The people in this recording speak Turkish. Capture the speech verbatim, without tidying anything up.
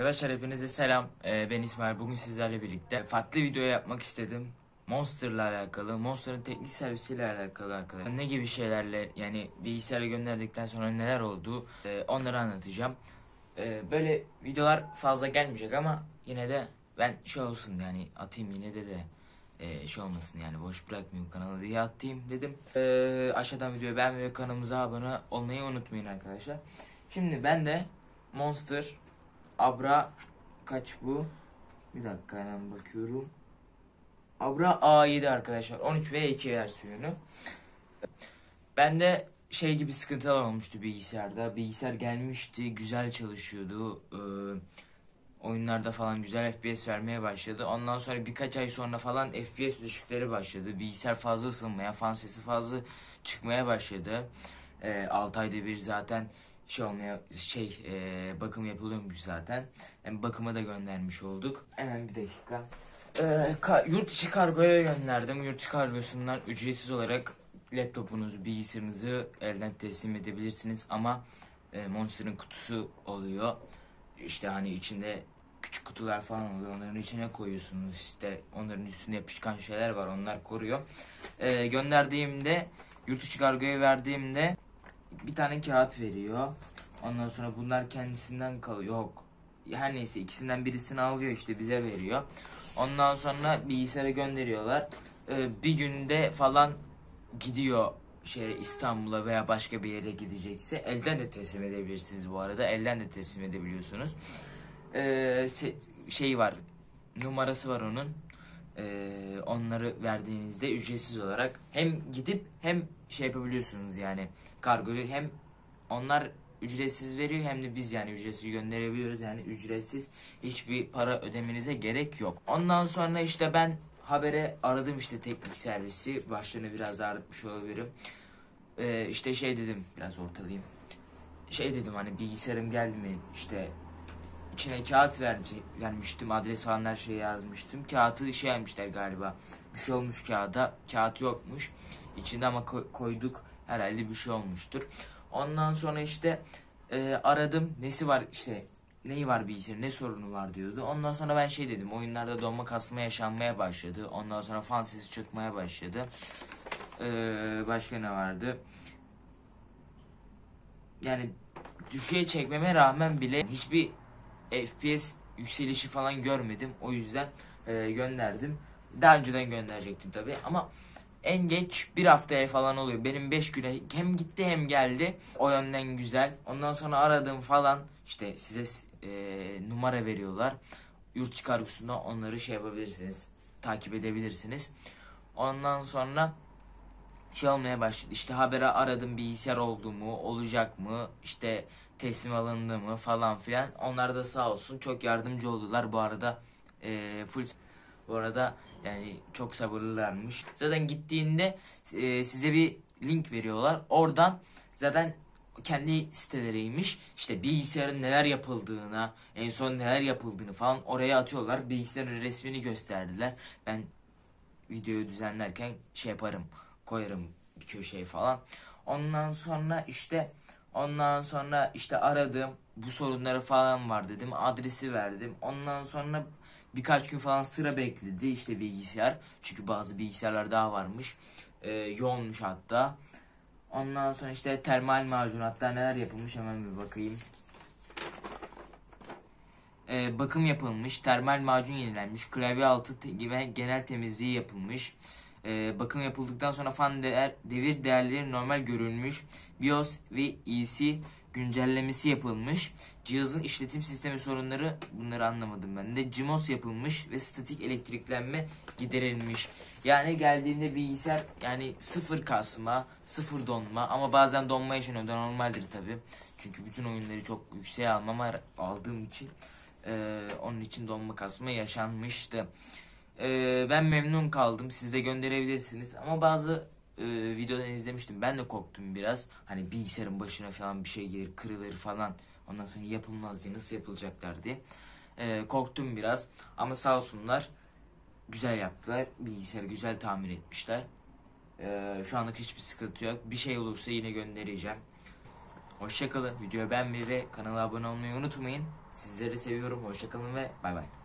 Arkadaşlar hepinize selam, ee, ben İsmail. Bugün sizlerle birlikte farklı video yapmak istedim. Monster'la alakalı, Monster'ın teknik servisiyle alakalı arkadaşlar. Ne gibi şeylerle, yani bilgisayara gönderdikten sonra neler oldu, e, onları anlatacağım. E, böyle videolar fazla gelmeyecek ama yine de ben şey olsun, yani atayım yine de de e, şey olmasın, yani boş bırakmayayım kanalı diye atayım dedim. E, aşağıdan videoyu beğenmeyi ve kanalımıza abone olmayı unutmayın arkadaşlar. Şimdi ben de Monster Abra kaç bu? Bir dakika hemen bakıyorum. Abra A yedi arkadaşlar. on üç ve iki versiyonu. Bende şey gibi sıkıntılar olmuştu bilgisayarda. Bilgisayar gelmişti, güzel çalışıyordu. Ee, oyunlarda falan güzel F P S vermeye başladı. Ondan sonra birkaç ay sonra falan F P S düşükleri başladı. Bilgisayar fazla ısınmaya, fan sesi fazla çıkmaya başladı. Ee, altı ayda bir zaten şey olmaya şey e, bakım yapılıyormuş zaten. Yani bakıma da göndermiş olduk. Hemen bir dakika. Ee, yurt içi kargoya gönderdim. Yurt içi kargosundan ücretsiz olarak laptopunuzu, bilgisayarınızı elden teslim edebilirsiniz ama e, Monster'ın kutusu oluyor. İşte hani içinde küçük kutular falan oluyor. Onların içine koyuyorsunuz. İşte onların üstüne yapışkan şeyler var. Onlar koruyor. Ee, gönderdiğimde, yurt içi kargoya verdiğimde bir tane kağıt veriyor. Ondan sonra bunlar kendisinden kalıyor. Yok. Her neyse, ikisinden birisini alıyor, işte bize veriyor. Ondan sonra bilgisayara gönderiyorlar. Ee, bir günde falan gidiyor şey, İstanbul'a veya başka bir yere gidecekse. Elden de teslim edebilirsiniz bu arada. Elden de teslim edebiliyorsunuz. Ee, şey var. Numarası var onun. Ee, onları verdiğinizde ücretsiz olarak hem gidip hem şey yapabiliyorsunuz, yani kargoyu hem onlar ücretsiz veriyor hem de biz yani ücretsiz gönderebiliyoruz, yani ücretsiz hiçbir para ödemenize gerek yok. Ondan sonra işte ben habere aradım, işte teknik servisi başlığını biraz artmış olabilirim. Ee, işte şey dedim, biraz ortalayayım. Şey dedim, hani bilgisayarım geldi mi, işte İçine kağıt vermiştim, adres falan her şeyi yazmıştım. Kağıtı şey yapmışlar galiba, bir şey olmuş kağıda, kağıt yokmuş içinde ama koyduk, herhalde bir şey olmuştur. Ondan sonra işte e, aradım, nesi var işte, neyi var bilgisayarın, ne sorunu var diyordu. Ondan sonra ben şey dedim, oyunlarda donma kasma yaşanmaya başladı. Ondan sonra fan sesi çıkmaya başladı. E, başka ne vardı? Yani düşüğe çekmeme rağmen bile hiçbir F P S yükselişi falan görmedim. O yüzden e, gönderdim. Daha önceden gönderecektim tabi ama en geç bir haftaya falan oluyor. Benim beş güne hem gitti hem geldi. O yönden güzel. Ondan sonra aradım falan, işte size e, numara veriyorlar. Yurt içi kargosunda onları şey yapabilirsiniz, takip edebilirsiniz. Ondan sonra şey olmaya başladı. İşte habere aradım, bilgisayar oldu mu, olacak mı, işte teslim alındı mı falan filan. Onlar da sağ olsun çok yardımcı oldular bu arada. E, full bu arada, yani çok sabırlılarmış. Zaten gittiğinde e, size bir link veriyorlar. Oradan zaten kendi siteleriymiş. İşte bilgisayarın neler yapıldığına, en son neler yapıldığını falan oraya atıyorlar. Bilgisayarın resmini gösterdiler. Ben videoyu düzenlerken şey yaparım, koyarım bir köşeye falan. Ondan sonra işte Ondan sonra işte aradım, bu sorunları falan var dedim, adresi verdim. Ondan sonra birkaç gün falan sıra bekledi işte bilgisayar. Çünkü bazı bilgisayarlar daha varmış, ee, yoğunmuş hatta. Ondan sonra işte termal macun, hatta neler yapılmış hemen bir bakayım. Ee, bakım yapılmış, termal macun yenilenmiş, klavye altı te genel temizliği yapılmış. Ee, bakım yapıldıktan sonra fan değer, devir değerleri normal görülmüş. BIOS ve E C güncellemesi yapılmış. Cihazın işletim sistemi sorunları, bunları anlamadım ben de. C M O S yapılmış ve statik elektriklenme giderilmiş. Yani geldiğinde bilgisayar, yani sıfır kasma, sıfır donma, ama bazen donma yaşanıyor da normaldir tabi. Çünkü bütün oyunları çok yükseğe almama aldığım için ee, onun için donma kasma yaşanmıştı. Ee, ben memnun kaldım, siz de gönderebilirsiniz ama bazı e, videodan izlemiştim, ben de korktum biraz, hani bilgisayarın başına falan bir şey gelir, kırılır falan, ondan sonra yapılmaz diye, nasıl yapılacaklar diye ee, korktum biraz ama sağ olsunlar güzel yaptılar, bilgisayarı güzel tamir etmişler. Ee, şu anlık hiçbir sıkıntı yok, bir şey olursa yine göndereceğim. Hoşçakalın. Videoyu beğenmeyi ve kanala abone olmayı unutmayın. Sizleri seviyorum. Hoşçakalın ve bay bay.